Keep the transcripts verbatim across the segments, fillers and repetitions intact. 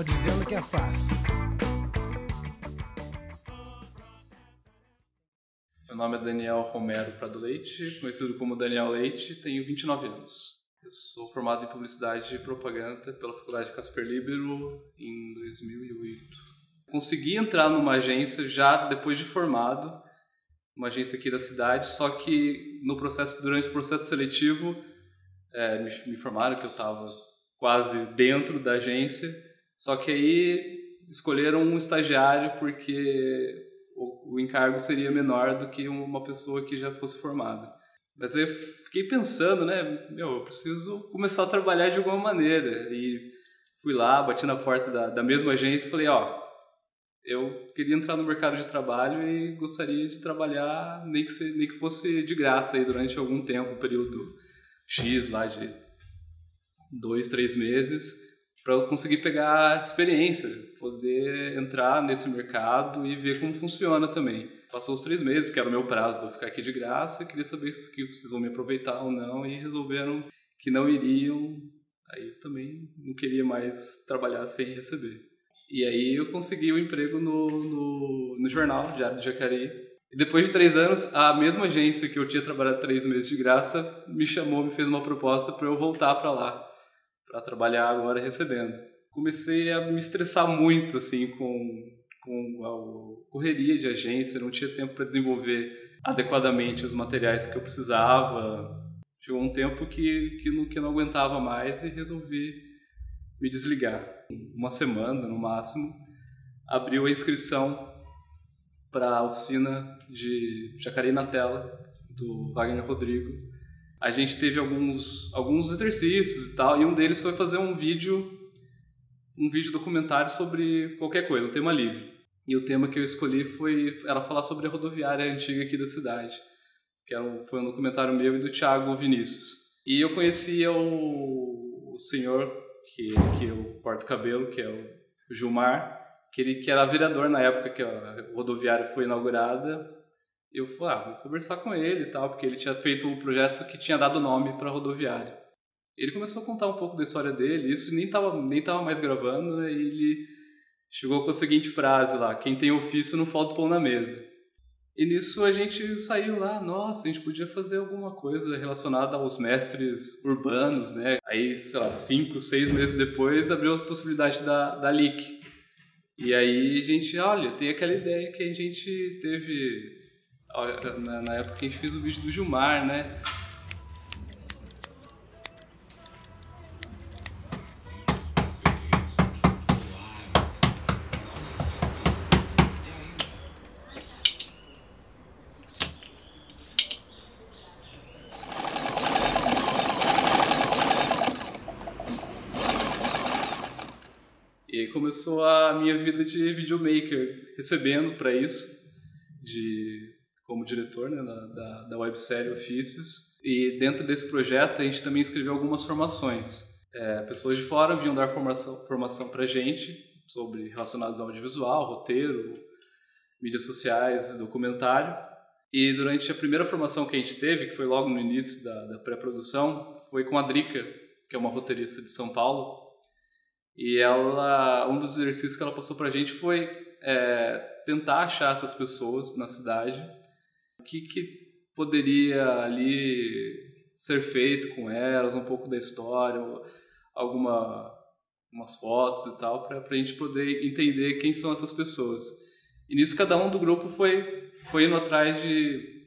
tô dizendo que é fácil. Meu nome é Daniel Romero Prado Leite, conhecido como Daniel Leite, tenho vinte e nove anos. Eu sou formado em Publicidade e Propaganda pela Faculdade Casper-Líbero em dois mil e oito. Consegui entrar numa agência já depois de formado, uma agência aqui da cidade, só que no processo, durante o processo seletivo é, me, me informaram que eu estava quase dentro da agência, só que aí escolheram um estagiário porque o, o encargo seria menor do que uma pessoa que já fosse formada. Mas eu fiquei pensando, né, meu, eu preciso começar a trabalhar de alguma maneira. E fui lá, bati na porta da, da mesma agência e falei, ó, eu queria entrar no mercado de trabalho e gostaria de trabalhar nem que, se, nem que fosse de graça aí durante algum tempo, um período X lá de dois, três meses, para eu conseguir pegar experiência, poder entrar nesse mercado e ver como funciona também. Passou os três meses, que era o meu prazo de eu ficar aqui de graça, queria saber se vocês vão me aproveitar ou não, e resolveram que não iriam. Aí eu também não queria mais trabalhar sem receber. E aí eu consegui o um emprego no, no, no jornal, Diário de Jacareí. E depois de três anos, a mesma agência que eu tinha trabalhado três meses de graça me chamou, me fez uma proposta para eu voltar para lá, para trabalhar agora recebendo. Comecei a me estressar muito, assim, com... com a correria de agência, não tinha tempo para desenvolver adequadamente os materiais que eu precisava. Chegou um tempo que, que, não, que eu não aguentava mais e resolvi me desligar. Uma semana, no máximo, abriu a inscrição para a oficina de Jacareí na Tela, do Wagner Rodrigo. A gente teve alguns, alguns exercícios e tal, e um deles foi fazer um vídeo um vídeo documentário sobre qualquer coisa, um tema livre. E o tema que eu escolhi foi, era falar sobre a rodoviária antiga aqui da cidade, que era um, foi um documentário meu e do Thiago Vinícius. E eu conhecia o, o senhor que, que eu corto cabelo, que é o Gilmar, que, ele, que era vereador na época que a rodoviária foi inaugurada. Eu falei, ah, vou conversar com ele e tal, porque ele tinha feito um projeto que tinha dado nome para a rodoviária. Ele começou a contar um pouco da história dele, isso nem estava nem tava mais gravando, né? E ele chegou com a seguinte frase lá, quem tem ofício não falta pão na mesa. E nisso a gente saiu lá, nossa, a gente podia fazer alguma coisa relacionada aos mestres urbanos, né? Aí, sei lá, cinco, seis meses depois, abriu a possibilidade da, da L I C. E aí a gente, olha, tem aquela ideia que a gente teve, na, na época que a gente fez o vídeo do Gilmar, né? Começou a minha vida de videomaker, recebendo para isso, de, como diretor, né, da, da websérie Ofícios. E dentro desse projeto a gente também escreveu algumas formações. É, pessoas de fora vinham dar formação, formação para a gente, sobre relacionados ao audiovisual, roteiro, mídias sociais, documentário. E durante a primeira formação que a gente teve, que foi logo no início da, da pré-produção, foi com a Drica, que é uma roteirista de São Paulo. E ela, um dos exercícios que ela passou pra gente foi é, tentar achar essas pessoas na cidade, o que, que poderia ali ser feito com elas, um pouco da história, alguma, umas fotos e tal, pra, pra gente poder entender quem são essas pessoas. E nisso cada um do grupo foi, foi indo atrás de,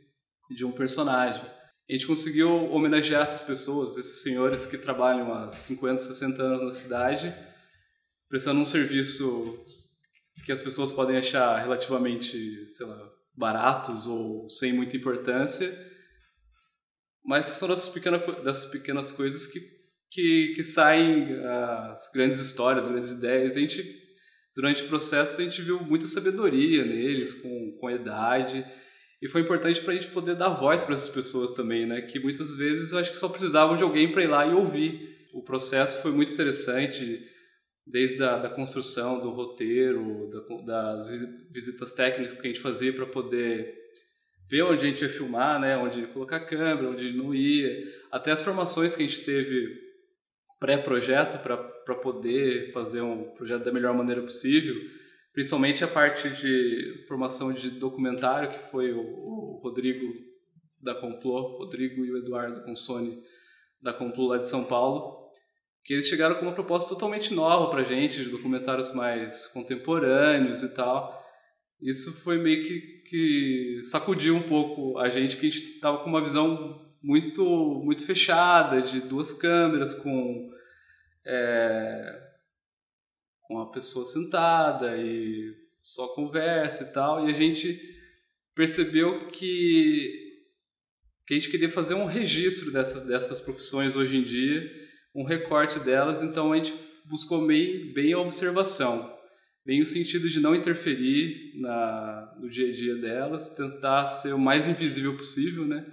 de um personagem. A gente conseguiu homenagear essas pessoas, esses senhores que trabalham há cinquenta, sessenta anos na cidade, prestando um serviço que as pessoas podem achar relativamente, sei lá, baratos ou sem muita importância, mas são dessas pequenas, dessas pequenas coisas que, que, que saem as grandes histórias, as grandes ideias. A gente, durante o processo, a gente viu muita sabedoria neles, com, com a idade, e foi importante para a gente poder dar voz para essas pessoas também, né? Que muitas vezes eu acho que só precisavam de alguém para ir lá e ouvir. O processo foi muito interessante, desde a da construção do roteiro, da, das visitas técnicas que a gente fazia para poder ver onde a gente ia filmar, né, onde ia colocar a câmera, onde não ia, até as formações que a gente teve pré-projeto para para poder fazer um projeto da melhor maneira possível, principalmente a parte de formação de documentário, que foi o, o Rodrigo da Complô, Rodrigo e o Eduardo Consone da Complô lá de São Paulo, que eles chegaram com uma proposta totalmente nova para a gente, de documentários mais contemporâneos e tal. Isso foi meio que, que sacudiu um pouco a gente, que a gente estava com uma visão muito, muito fechada, de duas câmeras com, é, com a pessoa sentada e só conversa e tal. E a gente percebeu que, que a gente queria fazer um registro dessas, dessas profissões hoje em dia, um recorte delas, então a gente buscou bem, bem a observação. Bem o sentido de não interferir na, no dia a dia delas, tentar ser o mais invisível possível, né?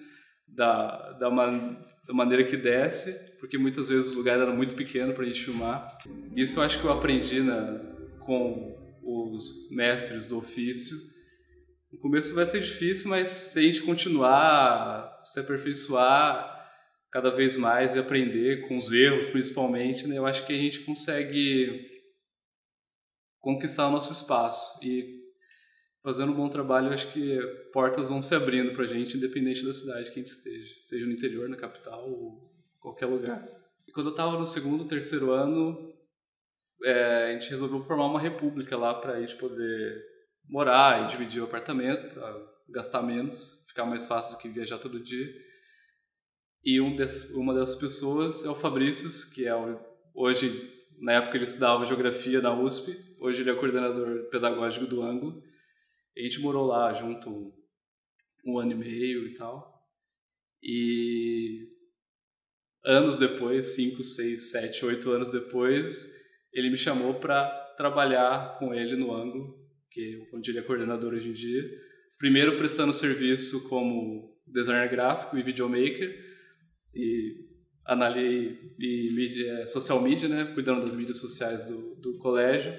Da, da, man, da maneira que desse, porque muitas vezes o lugar era muito pequeno para a gente filmar. Isso eu acho que eu aprendi na, com os mestres do ofício. No começo vai ser difícil, mas se a gente continuar, se aperfeiçoar cada vez mais e aprender com os erros principalmente, né? Eu acho que a gente consegue conquistar o nosso espaço e fazendo um bom trabalho, acho que portas vão se abrindo pra gente, independente da cidade que a gente esteja, seja no interior, na capital ou qualquer lugar. E quando eu tava no segundo, terceiro ano, é, a gente resolveu formar uma república lá pra gente poder morar e dividir o apartamento pra gastar menos, ficar mais fácil do que viajar todo dia. E um dessas, uma dessas pessoas é o Fabrício, que é o, hoje... Na época ele estudava Geografia na U S P, hoje ele é coordenador pedagógico do Anglo. A gente morou lá junto um ano e meio e tal. E anos depois, cinco, seis, sete, oito anos depois, ele me chamou para trabalhar com ele no Anglo, que é onde ele é coordenador hoje em dia. Primeiro prestando serviço como designer gráfico e videomaker, e analisei e mídia, social media, né, cuidando das mídias sociais do, do colégio.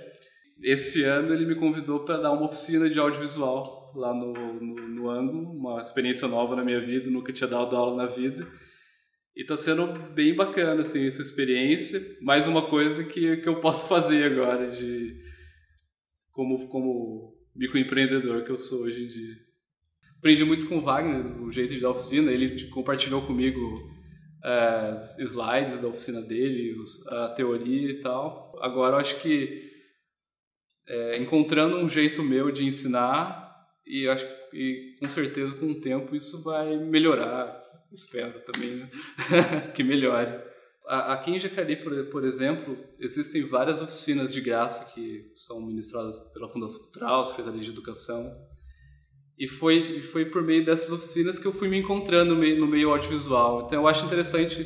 Esse ano ele me convidou para dar uma oficina de audiovisual lá no, no, no Anglo, uma experiência nova na minha vida, nunca tinha dado aula na vida. E está sendo bem bacana assim, essa experiência, mais uma coisa que, que eu posso fazer agora, de, como, como microempreendedor que eu sou hoje em dia. Aprendi muito com o Wagner, o jeito de dar oficina, ele compartilhou comigo as slides da oficina dele, a teoria e tal. Agora eu acho que é, encontrando um jeito meu de ensinar, e acho que com certeza com o tempo isso vai melhorar, espero também, né? Que melhore. Aqui em Jacareí, por exemplo, existem várias oficinas de graça que são ministradas pela Fundação Cultural, Secretaria de Educação, E foi, foi por meio dessas oficinas que eu fui me encontrando no meio, no meio audiovisual. Então eu acho interessante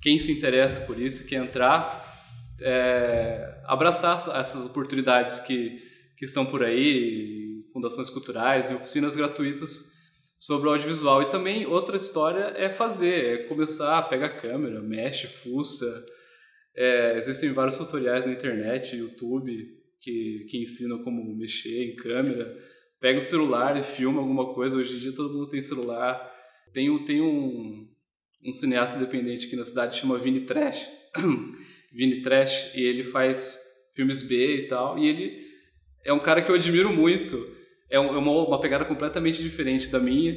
quem se interessa por isso, quem entrar, é, abraçar essas oportunidades que, que estão por aí, fundações culturais e oficinas gratuitas sobre o audiovisual. E também outra história é fazer, é começar, pega a câmera, mexe, fuça. É, existem vários tutoriais na internet, YouTube, que, que ensinam como mexer em câmera. Pega o celular e filma alguma coisa. Hoje em dia todo mundo tem celular. Tem, tem um, um cineasta independente aqui na cidade que chama Vini Trash. Vini Trash, e ele faz filmes B e tal. E ele é um cara que eu admiro muito. É uma, uma pegada completamente diferente da minha,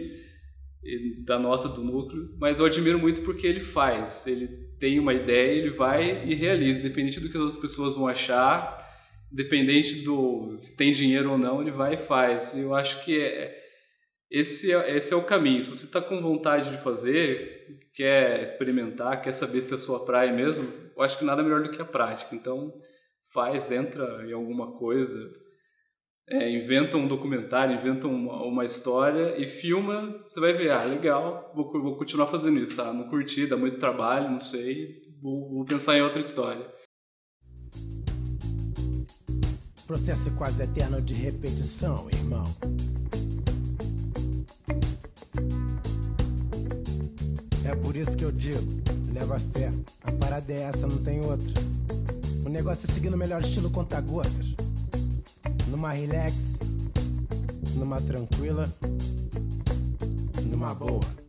e da nossa, do núcleo. Mas eu admiro muito porque ele faz. Ele tem uma ideia, ele vai e realiza. Independente do que as outras pessoas vão achar, independente do se tem dinheiro ou não, ele vai e faz. Eu acho que é, esse, é, esse é o caminho. Se você está com vontade de fazer, quer experimentar, quer saber se é a sua praia mesmo, eu acho que nada melhor do que a prática. Então faz, entra em alguma coisa, é, inventa um documentário, inventa uma, uma história e filma. Você vai ver, ah, legal, vou, vou continuar fazendo isso. Ah, não curti, dá muito trabalho, não sei, vou, vou pensar em outra história. Processo quase eterno de repetição, irmão. É por isso que eu digo, leva a fé. A parada é essa, não tem outra. O negócio é seguir no melhor estilo conta-gotas. Numa relax, numa tranquila, numa boa.